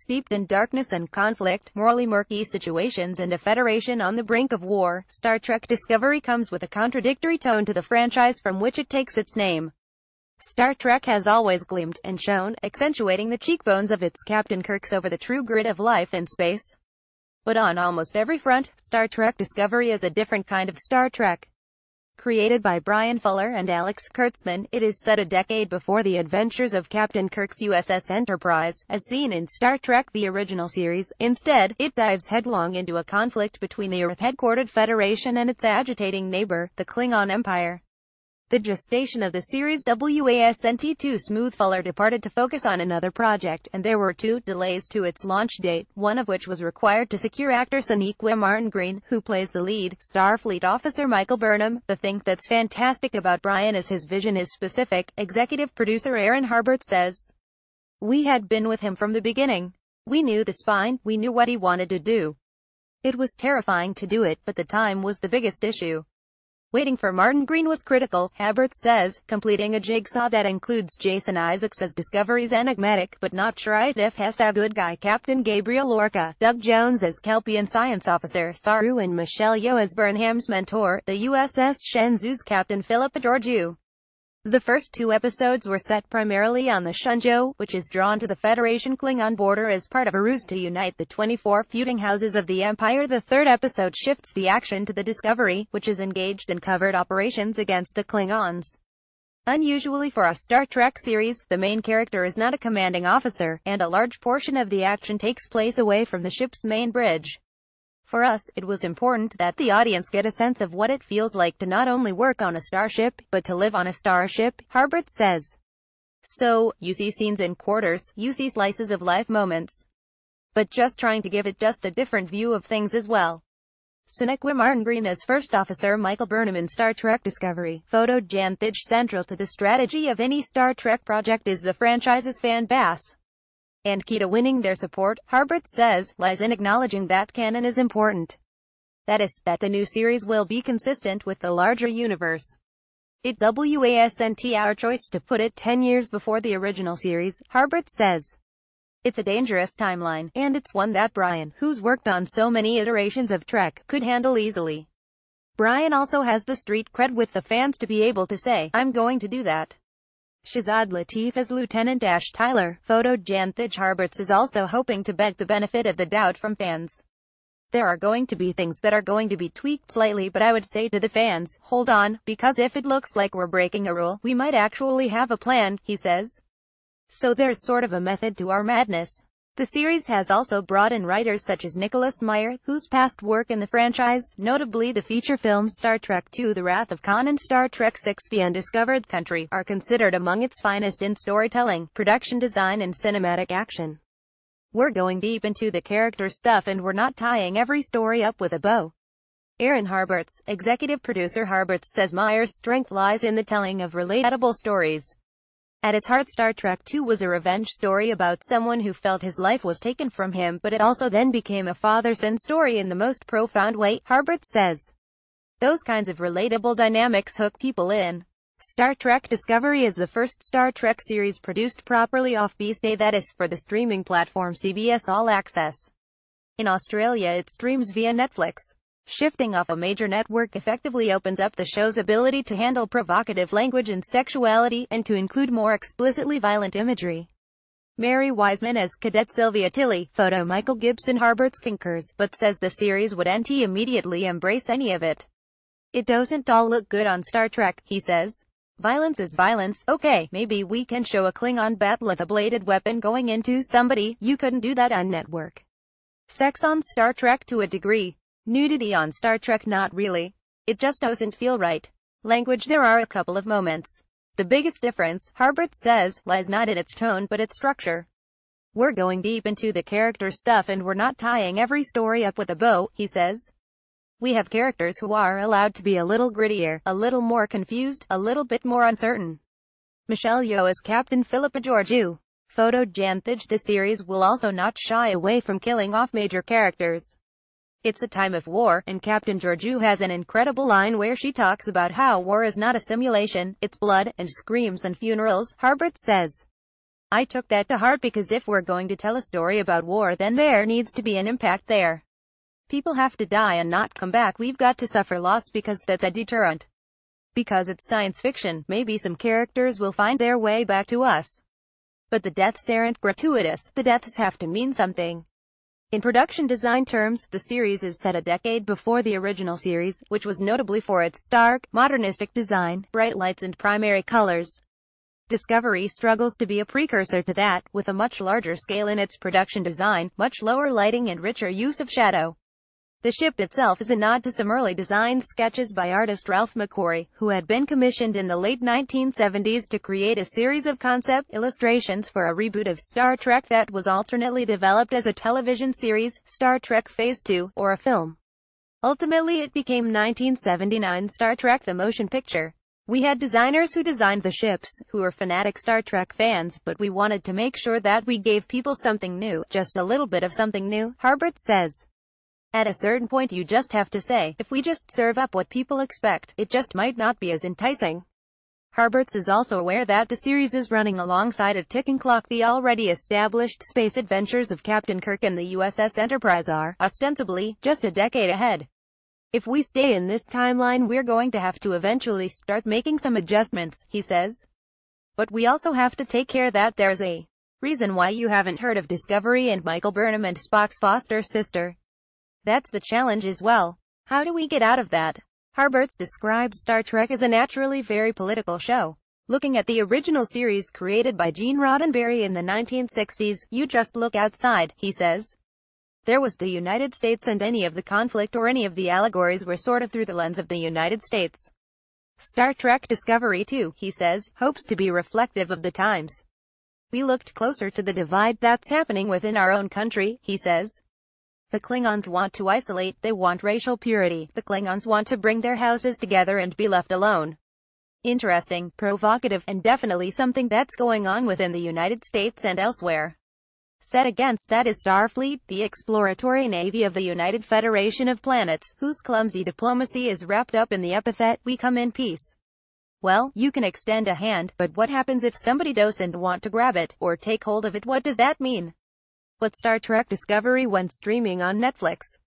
steeped in darkness and conflict, morally murky situations and a Federation on the brink of war, Star Trek Discovery comes with a contradictory tone to the franchise from which it takes its name. Star Trek has always gleamed, and shone, accentuating the cheekbones of its Captain Kirks over the true grit of life in space. But on almost every front, Star Trek Discovery is a different kind of Star Trek. Created by Bryan Fuller and Alex Kurtzman, it is set a decade before the adventures of Captain Kirk's USS Enterprise, as seen in Star Trek The Original Series. Instead, it dives headlong into a conflict between the Earth-headquartered Federation and its agitating neighbor, the Klingon Empire. The gestation of the series wasn't too smooth. Fuller departed to focus on another project, and there were two delays to its launch date, one of which was required to secure actor Sonequa Martin-Green, who plays the lead, Starfleet officer Michael Burnham. The thing that's fantastic about Bryan is his vision is specific, executive producer Aaron Harberts says. We had been with him from the beginning. We knew the spine, we knew what he wanted to do. It was terrifying to do it, but the time was the biggest issue. Waiting for Martin-Green was critical, Harberts says, completing a jigsaw that includes Jason Isaacs as Discovery's enigmatic but not Tridef as a good guy Captain Gabriel Lorca, Doug Jones as Kelpian science officer Saru, and Michelle Yeoh as Burnham's mentor, the USS Shenzhou's Captain Philippa Georgiou. The first two episodes were set primarily on the Shenzhou, which is drawn to the Federation-Klingon border as part of a ruse to unite the 24 feuding houses of the Empire. The third episode shifts the action to the Discovery, which is engaged in covert operations against the Klingons. Unusually for a Star Trek series, the main character is not a commanding officer, and a large portion of the action takes place away from the ship's main bridge. For us, it was important that the audience get a sense of what it feels like to not only work on a starship, but to live on a starship, Harberts says. So, you see scenes in quarters, you see slices of life moments. But just trying to give it just a different view of things as well. Sonequa Martin-Green as First Officer Michael Burnham in Star Trek Discovery, photo Jan Thij. Central to the strategy of any Star Trek project is the franchise's fan base. And key to winning their support, Harberts says, lies in acknowledging that canon is important. That is, that the new series will be consistent with the larger universe. It wasn't our choice to put it 10 years before the original series, Harberts says. It's a dangerous timeline, and it's one that Bryan, who's worked on so many iterations of Trek, could handle easily. Bryan also has the street cred with the fans to be able to say, I'm going to do that. Shazad Latif as Lieutenant Ash Tyler, photo Jan Thij. Harberts is also hoping to beg the benefit of the doubt from fans. There are going to be things that are going to be tweaked slightly, but I would say to the fans, hold on, because if it looks like we're breaking a rule, we might actually have a plan, he says. So there's sort of a method to our madness. The series has also brought in writers such as Nicholas Meyer, whose past work in the franchise, notably the feature films Star Trek II The Wrath of Khan and Star Trek VI The Undiscovered Country, are considered among its finest in storytelling, production design and cinematic action. We're going deep into the character stuff and we're not tying every story up with a bow. Aaron Harberts, executive producer Harberts says Meyer's strength lies in the telling of relatable stories. At its heart, Star Trek II was a revenge story about someone who felt his life was taken from him, but it also then became a father-son story in the most profound way, Harberts says. Those kinds of relatable dynamics hook people in. Star Trek Discovery is the first Star Trek series produced properly off-base day, that is, for the streaming platform CBS All Access. In Australia it streams via Netflix. Shifting off a major network effectively opens up the show's ability to handle provocative language and sexuality, and to include more explicitly violent imagery. Mary Wiseman as Cadet Sylvia Tilly, photo Michael Gibson. Harberts concurs, but says the series wouldn't immediately embrace any of it. It doesn't all look good on Star Trek, he says. Violence is violence, okay, maybe we can show a Klingon battle with a bladed weapon going into somebody, you couldn't do that on network. Sex on Star Trek to a degree. Nudity on Star Trek, not really. It just doesn't feel right. Language, there are a couple of moments. The biggest difference, Harberts says, lies not in its tone but its structure. We're going deep into the character stuff and we're not tying every story up with a bow, he says. We have characters who are allowed to be a little grittier, a little more confused, a little bit more uncertain. Michelle Yeoh as Captain Philippa Georgiou, photo Jan Thij. The series will also not shy away from killing off major characters. It's a time of war, and Captain Georgiou has an incredible line where she talks about how war is not a simulation, it's blood, and screams and funerals, Harberts says. I took that to heart because if we're going to tell a story about war, then there needs to be an impact there. People have to die and not come back. We've got to suffer loss because that's a deterrent. Because it's science fiction, maybe some characters will find their way back to us. But the deaths aren't gratuitous, the deaths have to mean something. In production design terms, the series is set a decade before the original series, which was notable for its stark, modernistic design, bright lights and primary colors. Discovery struggles to be a precursor to that, with a much larger scale in its production design, much lower lighting and richer use of shadow. The ship itself is a nod to some early design sketches by artist Ralph McQuarrie, who had been commissioned in the late 1970s to create a series of concept illustrations for a reboot of Star Trek that was alternately developed as a television series, Star Trek Phase 2, or a film. Ultimately it became 1979 Star Trek the Motion Picture. We had designers who designed the ships, who were fanatic Star Trek fans, but we wanted to make sure that we gave people something new, just a little bit of something new, Harberts says. At a certain point you just have to say, if we just serve up what people expect, it just might not be as enticing. Harberts is also aware that the series is running alongside a ticking clock. The already established space adventures of Captain Kirk and the USS Enterprise are, ostensibly, just a decade ahead. If we stay in this timeline we're going to have to eventually start making some adjustments, he says. But we also have to take care that there's a reason why you haven't heard of Discovery and Michael Burnham and Spock's foster sister. That's the challenge as well. How do we get out of that? Harberts describes Star Trek as a naturally very political show. Looking at the original series created by Gene Roddenberry in the 1960s, you just look outside, he says. There was the United States, and any of the conflict or any of the allegories were sort of through the lens of the United States. Star Trek Discovery too, he says, hopes to be reflective of the times. We looked closer to the divide that's happening within our own country, he says. The Klingons want to isolate, they want racial purity, the Klingons want to bring their houses together and be left alone. Interesting, provocative, and definitely something that's going on within the United States and elsewhere. Set against that is Starfleet, the exploratory navy of the United Federation of Planets, whose clumsy diplomacy is wrapped up in the epithet, "We come in peace." Well, you can extend a hand, but what happens if somebody doesn't want to grab it, or take hold of it? What does that mean? What Star Trek Discovery went streaming on Netflix.